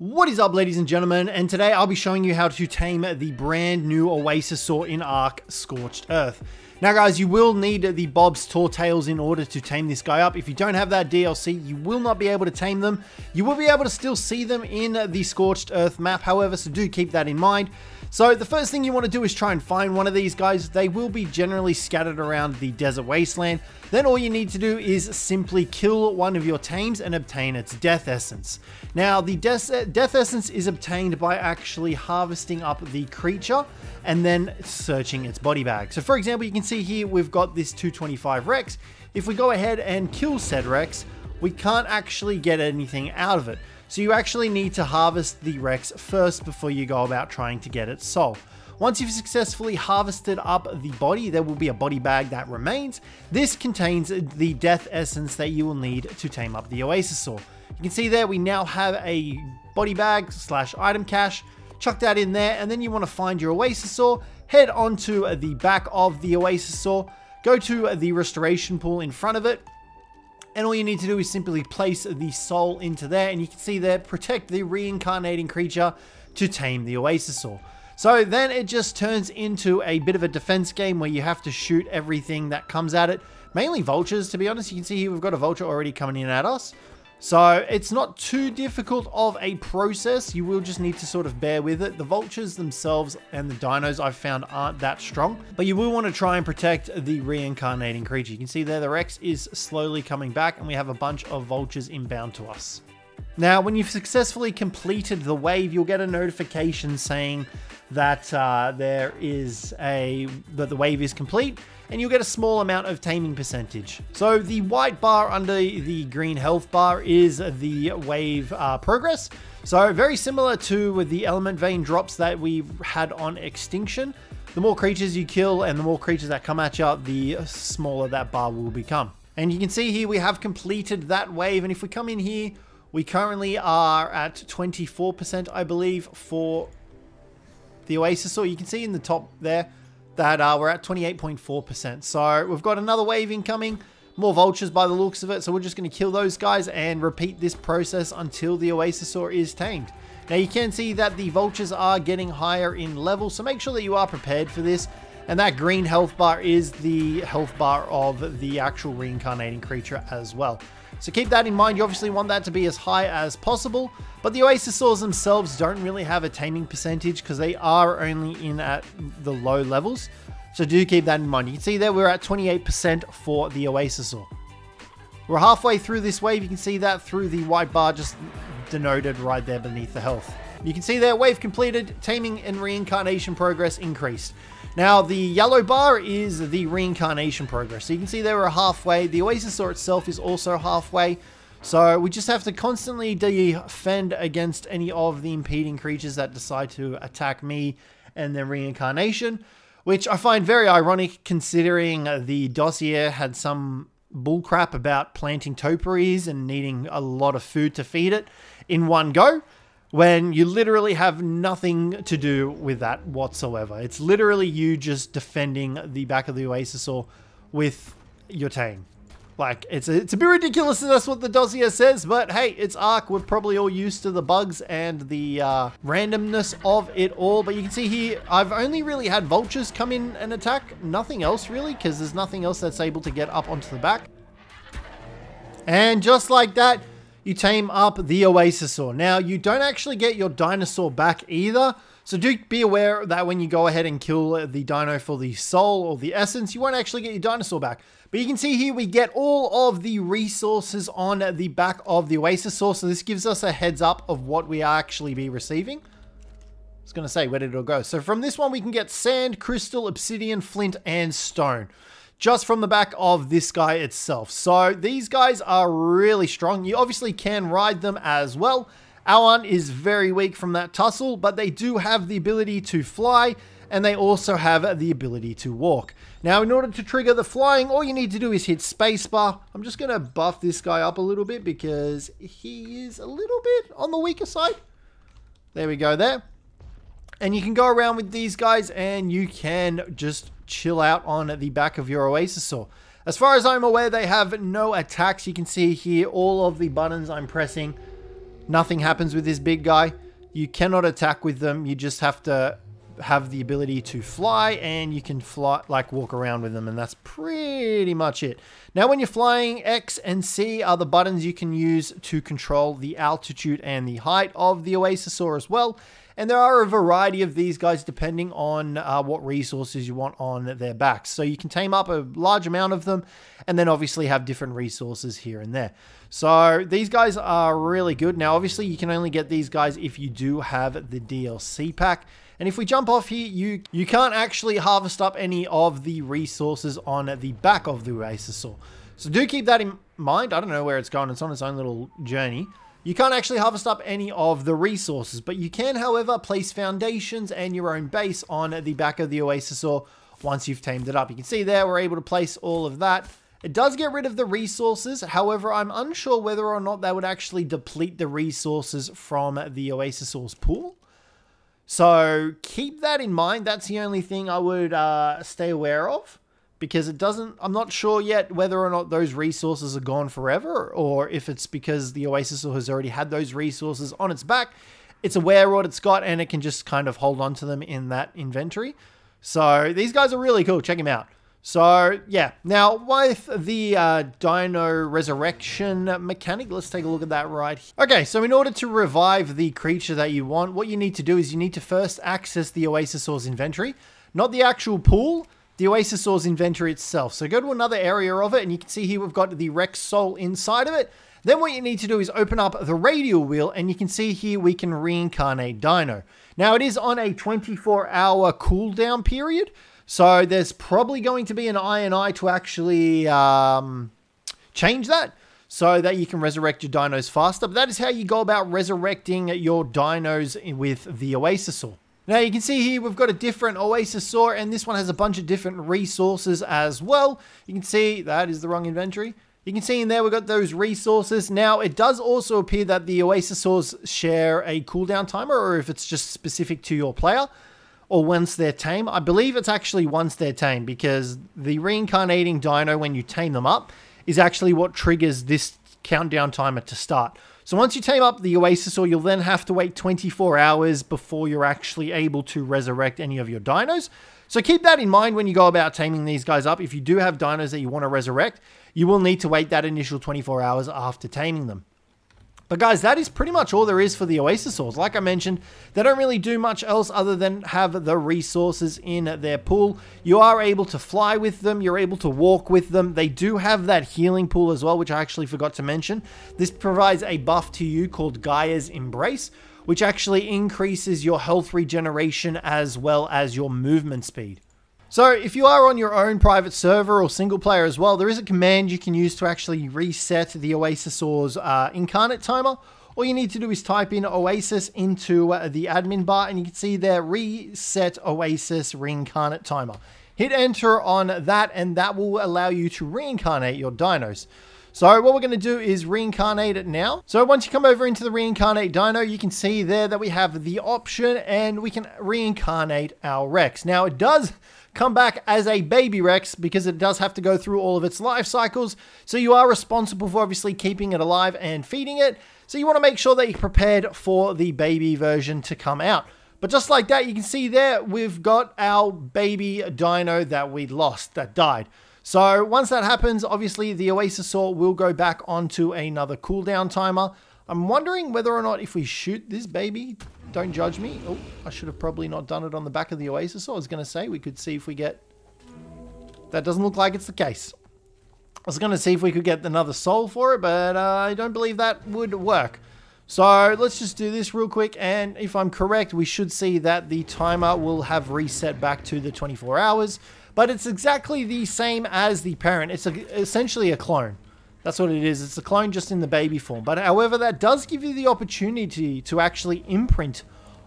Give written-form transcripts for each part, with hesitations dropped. What is up, ladies and gentlemen, and today I'll be showing you how to tame the brand new Oasisaur in Ark Scorched Earth. Now guys, you will need the Bob's Tortoises in order to tame this guy up. If you don't have that DLC, you will not be able to tame them. You will be able to still see them in the Scorched Earth map, however, so do keep that in mind. So the first thing you want to do is try and find one of these guys. They will be generally scattered around the desert wasteland. Then all you need to do is simply kill one of your tames and obtain its death essence. Now the death essence is obtained by actually harvesting up the creature and then searching its body bag. So for example, you can see here we've got this 225 Rex. If we go ahead and kill said Rex, we can't actually get anything out of it. So you actually need to harvest the Rex first before you go about trying to get its soul. Once you've successfully harvested up the body, there will be a body bag that remains. This contains the death essence that you will need to tame up the Oasisaur. You can see there we now have a body bag slash item cache. Chuck that in there, and then you want to find your Oasisaur, head onto the back of the Oasisaur, go to the restoration pool in front of it, and all you need to do is simply place the soul into there, and you can see there, protect the reincarnating creature to tame the Oasisaur. So then it just turns into a bit of a defense game where you have to shoot everything that comes at it, mainly vultures, to be honest. You can see here we've got a vulture already coming in at us. So it's not too difficult of a process. You will just need to sort of bear with it. The vultures themselves and the dinos I've found aren't that strong, but you will want to try and protect the reincarnating creature. You can see there the Rex is slowly coming back and we have a bunch of vultures inbound to us. Now, when you've successfully completed the wave, you'll get a notification saying that the wave is complete, and you'll get a small amount of taming percentage. So the white bar under the green health bar is the wave progress. So very similar to the element vein drops that we had on Extinction. The more creatures you kill and the more creatures that come at you, the smaller that bar will become. And you can see here we have completed that wave, and if we come in here, we currently are at 24%, I believe, for the Oasisaur. You can see in the top there that we're at 28.4%. So we've got another wave incoming, more vultures by the looks of it. So we're just going to kill those guys and repeat this process until the Oasisaur is tamed. Now you can see that the vultures are getting higher in level, so make sure that you are prepared for this. And that green health bar is the health bar of the actual reincarnating creature as well. So keep that in mind. You obviously want that to be as high as possible, but the Oasisaurs themselves don't really have a taming percentage because they are only in at the low levels. So do keep that in mind. You can see there we're at 28% for the Oasisaur. We're halfway through this wave. You can see that through the white bar just denoted right there beneath the health. You can see there, wave completed, taming and reincarnation progress increased. Now, the yellow bar is the reincarnation progress. So you can see there we're halfway. The Oasisaur itself is also halfway. So we just have to constantly defend against any of the impeding creatures that decide to attack me and their reincarnation, which I find very ironic considering the dossier had some bullcrap about planting topiaries and needing a lot of food to feed it in one go, when you literally have nothing to do with that whatsoever. It's literally you just defending the back of the Oasisaur with your tame. Like, it's a bit ridiculous that that's what the dossier says, but hey, it's Ark. We're probably all used to the bugs and the randomness of it all. But you can see here, I've only really had vultures come in and attack. Nothing else really, because there's nothing else that's able to get up onto the back. And just like that, you tame up the Oasisaur. Now, you don't actually get your dinosaur back either, so do be aware that when you go ahead and kill the dino for the soul or the essence, you won't actually get your dinosaur back. But you can see here we get all of the resources on the back of the Oasisaur, so this gives us a heads up of what we actually be receiving. I was going to say, where did it all go? So from this one, we can get sand, crystal, obsidian, flint, and stone, just from the back of this guy itself. So these guys are really strong. You obviously can ride them as well. Our one is very weak from that tussle, but they do have the ability to fly, and they also have the ability to walk. Now, in order to trigger the flying, all you need to do is hit spacebar. I'm just going to buff this guy up a little bit because he is a little bit on the weaker side. There we go there. And you can go around with these guys and you can just chill out on the back of your Oasisaur. As far as I'm aware, they have no attacks. You can see here all of the buttons I'm pressing Nothing happens with this big guy. You cannot attack with them. You just have to have the ability to fly, and you can fly, like walk around with them, and that's pretty much it. Now, when you're flying, X and C are the buttons you can use to control the altitude and the height of the Oasisaur as well. And there are a variety of these guys depending on what resources you want on their backs. So you can tame up a large amount of them and then obviously have different resources here and there. So these guys are really good. Now, obviously you can only get these guys if you do have the DLC pack. And if we jump off here, you can't actually harvest up any of the resources on the back of the Oasisaur. So do keep that in mind. I don't know where it's going. It's on its own little journey. You can't actually harvest up any of the resources, but you can, however, place foundations and your own base on the back of the Oasisaur once you've tamed it up. You can see there, we're able to place all of that. It does get rid of the resources. However, I'm unsure whether or not that would actually deplete the resources from the Oasisaur's pool. So keep that in mind. That's the only thing I would stay aware of, because it doesn't, I'm not sure yet whether or not those resources are gone forever, or if it's because the Oasisaur has already had those resources on its back. It's aware of what it's got and it can just kind of hold on to them in that inventory. So these guys are really cool. Check them out. So yeah, now with the Dino Resurrection mechanic, let's take a look at that right here. Okay, so in order to revive the creature that you want, what you need to do is you need to first access the Oasisaur's inventory, not the actual pool, the Oasisaur's inventory itself. So go to another area of it, and you can see here we've got the Rex Soul inside of it. Then what you need to do is open up the radial wheel, and you can see here we can reincarnate Dino. Now it is on a 24-hour cooldown period, so there's probably going to be an I&I to actually change that, so that you can resurrect your dinos faster. But that is how you go about resurrecting your dinos with the Oasisaur. Now you can see here we've got a different Oasisaur, and this one has a bunch of different resources as well. You can see that is the wrong inventory. You can see in there we've got those resources. Now it does also appear that the Oasisaurs share a cooldown timer, or if it's just specific to your player, or once they're tame. I believe it's actually once they're tame, because the reincarnating dino when you tame them up is actually what triggers this countdown timer to start. So once you tame up the Oasisaur, you'll then have to wait 24 hours before you're actually able to resurrect any of your dinos. So keep that in mind when you go about taming these guys up. If you do have dinos that you want to resurrect, you will need to wait that initial 24 hours after taming them. But guys, that is pretty much all there is for the Oasisaurs. Like I mentioned, they don't really do much else other than have the resources in their pool. You are able to fly with them. You're able to walk with them. They do have that healing pool as well, which I actually forgot to mention. This provides a buff to you called Gaia's Embrace, which actually increases your health regeneration as well as your movement speed. So if you are on your own private server or single player as well, there is a command you can use to actually reset the Oasisaur's incarnate timer. All you need to do is type in Oasis into the admin bar, and you can see there, reset Oasis reincarnate timer. Hit enter on that, and that will allow you to reincarnate your dinos. So what we're going to do is reincarnate it now. So once you come over into the reincarnate dino, you can see there that we have the option and we can reincarnate our Rex. Now it does come back as a baby Rex because it does have to go through all of its life cycles. So you are responsible for obviously keeping it alive and feeding it. So you want to make sure that you're prepared for the baby version to come out. But just like that, you can see there, we've got our baby dino that we lost, that died. So once that happens, obviously the Oasisaur will go back onto another cooldown timer. I'm wondering whether or not if we shoot this baby, don't judge me. Oh, I should have probably not done it on the back of the Oasisaur. I was going to say we could see if we get... That doesn't look like it's the case. I was going to see if we could get another soul for it, but I don't believe that would work. So let's just do this real quick. And if I'm correct, we should see that the timer will have reset back to the 24 hours. But it's exactly the same as the parent. It's essentially a clone. That's what it is. It's a clone just in the baby form. But however, that does give you the opportunity to actually imprint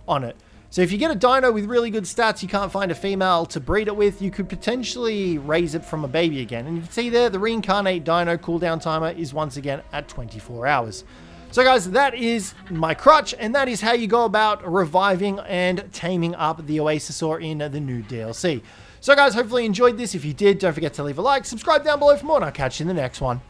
on it. So if you get a dino with really good stats, you can't find a female to breed it with, you could potentially raise it from a baby again. And you can see there, the reincarnate dino cooldown timer is once again at 24 hours. So guys, that is my crutch, and that is how you go about reviving and taming up the Oasisaur in the new DLC. So guys, hopefully you enjoyed this. If you did, don't forget to leave a like, subscribe down below for more, and I'll catch you in the next one.